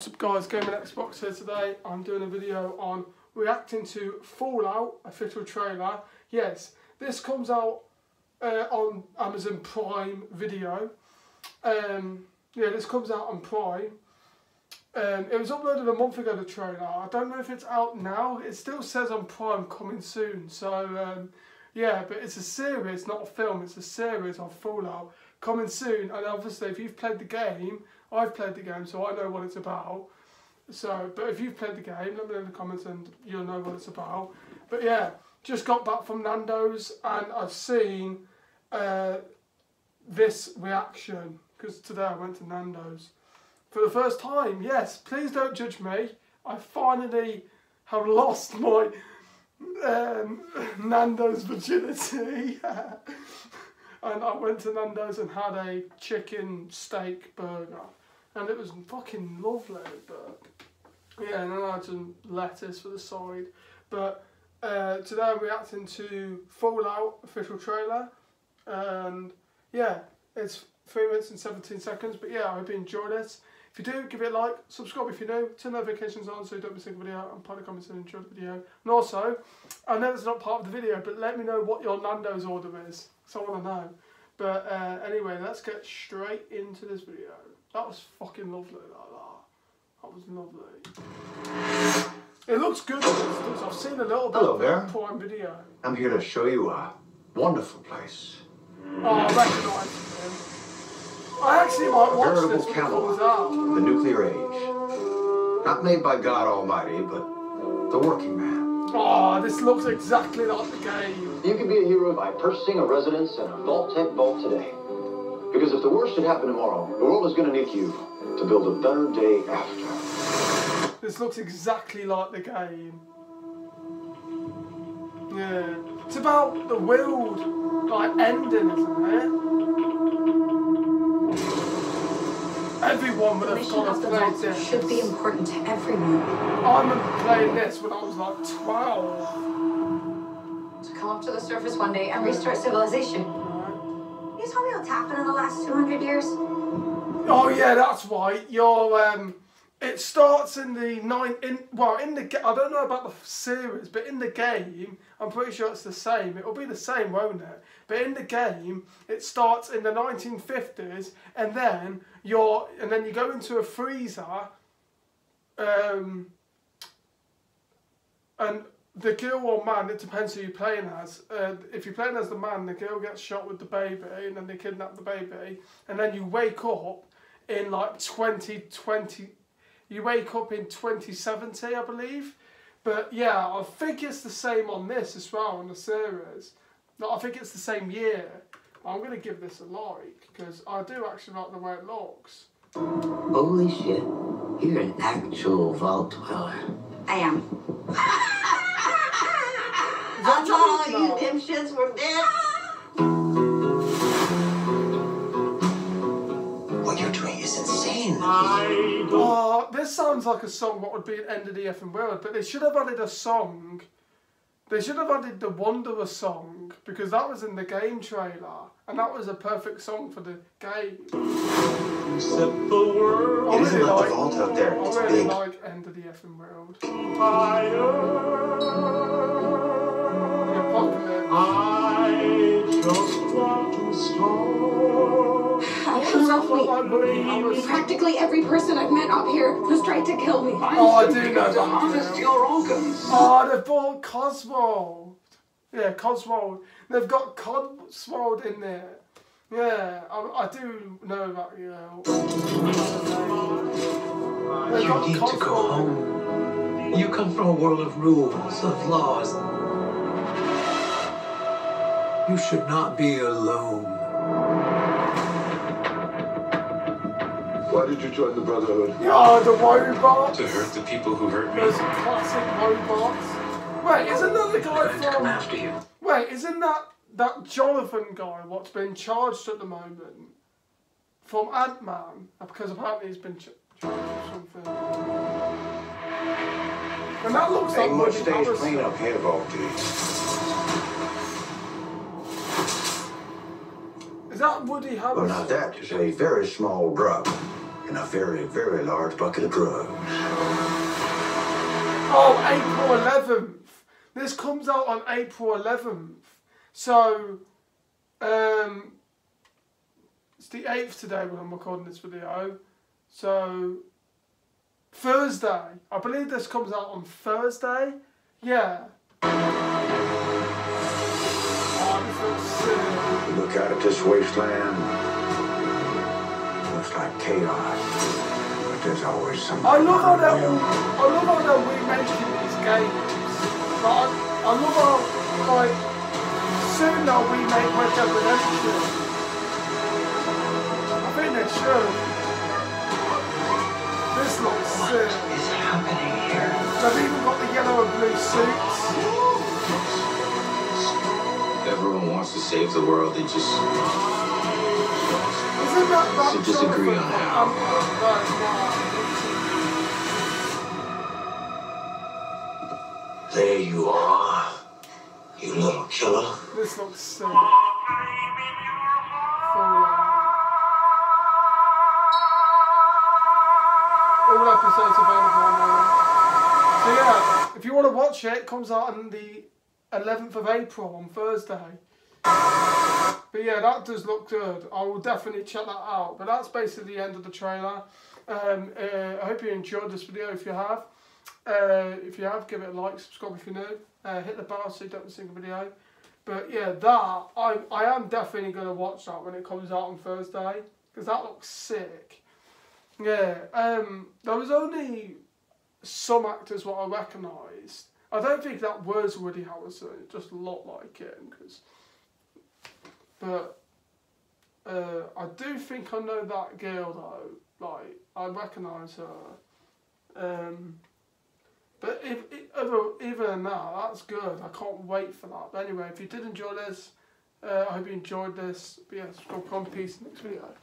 What's up guys, GamingXbox here today. I'm doing a video on reacting to Fallout, official trailer. Yes, this comes out on Amazon Prime Video. Yeah, this comes out on Prime. It was uploaded a month ago, the trailer. I don't know if it's out now. It still says on Prime coming soon. So yeah, but it's a series, not a film. It's a series on Fallout coming soon. And obviously if you've played the game, I've played the game, so I know what it's about. So, but if you've played the game, let me know in the comments and you'll know what it's about. But yeah, just got back from Nando's and I've seen this reaction because today I went to Nando's for the first time. Yes, please don't judge me. I finally have lost my Nando's virginity. And I went to Nando's and had a chicken steak burger. And it was fucking lovely, but yeah, and then I had some lettuce for the side. But today I'm reacting to Fallout official trailer. And yeah, it's 3 minutes and 17 seconds. But yeah, I hope you enjoyed it. If you do, give it a like, subscribe if you're new, turn notifications on so you don't miss a video, and put a comment and enjoy the video. And also, I know it's not part of the video, but let me know what your Nando's order is, because I want to know. But anyway, let's get straight into this video. That was fucking lovely, that was lovely. It looks good, I've seen a little bit of Prime Video. I'm here to show you a wonderful place. Oh, I recognise him. I actually might watch this when it comes out. The nuclear age. Not made by God Almighty, but the working man. Oh, this looks exactly like the game. You can be a hero by purchasing a residence and a vault tech vault today. Because if the worst should happen tomorrow, the world is going to need you to build a better day after. This looks exactly like the game. Yeah. It's about the world, like, ending, isn't it? Everyone would have gone and played this. Should be important to everyone. I'm playing this when I was like 12. To come up to the surface one day and restart civilization. Right. You tell me what's happened in the last 200 years? Oh yeah, that's right. Your it starts in the I don't know about the series, but in the game, I'm pretty sure it's the same. It'll be the same, won't it? But in the game, it starts in the 1950s, and then you go into a freezer, and the girl or man, it depends who you're playing as. If you're playing as the man, the girl gets shot with the baby, and then they kidnap the baby, and then you wake up in like 2020. You wake up in 2070, I believe. But yeah, I think it's the same on this as well, on the series. No, I think it's the same year. I'm going to give this a like, because I do actually like the way it looks. Holy shit, you're an actual vault dweller. I am. I thought all you dipshits were dead. What you're doing is insane. Oh, this sounds like a song what would be an end of the effing world, but they should have added a song. They should have added the Wanderer song, because that was in the game trailer, and that was a perfect song for the game. Simple world. It isn't like the vault out there. It's big. I really like End of the Effing World. I just want to storm. Practically every person I've met up here has tried to kill me. Oh, I do know to harvest your organs. Oh, they've bought Cosworld. Yeah, Cosworld. They've got Cosworld in there. Yeah, I do know about you. You need to go home. You come from a world of rules, of laws. You should not be alone. Why did you join the Brotherhood? Yeah, the robot! To hurt the people who hurt me. Those classic robots. Wait, isn't that the guy from... come after you. Wait, isn't that Jonathan guy what's been charged at the moment? From Ant-Man? Because apparently he's been charged or something. And that looks like Woody Harrelson. Ain't much day's clean up here, Volty. Is that Woody Harrelson? Well, now that is a very small drop. in a very, very large bucket of drugs. Oh, April 11th. This comes out on April 11th. So, it's the 8th today when I'm recording this video. So, Thursday. I believe this comes out on Thursday. Yeah. Oh, look out at this wasteland. Looks like chaos. But there's always something. I love how they're remaking these games. Like, I love how, like, soon they'll remake Red Dead Redemption. I think they should. This looks sick. What is happening here? They've even got the yellow and blue suits. Everyone wants to save the world, they just... So disagree on how. There you are, you little killer. This looks so... All episodes available now. So yeah, if you want to watch it, it comes out on the 11th of April, on Thursday. But yeah, that does look good. I will definitely check that out. But that's basically the end of the trailer. I hope you enjoyed this video. If you have, give it a like, subscribe if you're new, hit the bell so you don't miss a single video. But yeah, that I am definitely going to watch that when it comes out on Thursday, because that looks sick. Yeah, there was only some actors what I recognised. I don't think that was Woody Harrelson. It just looked like it, because. But I do think I know that girl though. Like, I recognise her. But even than that, that's good. I can't wait for that. But anyway, if you did enjoy this, I hope you enjoyed this. But yeah, subscribe, peace, next video.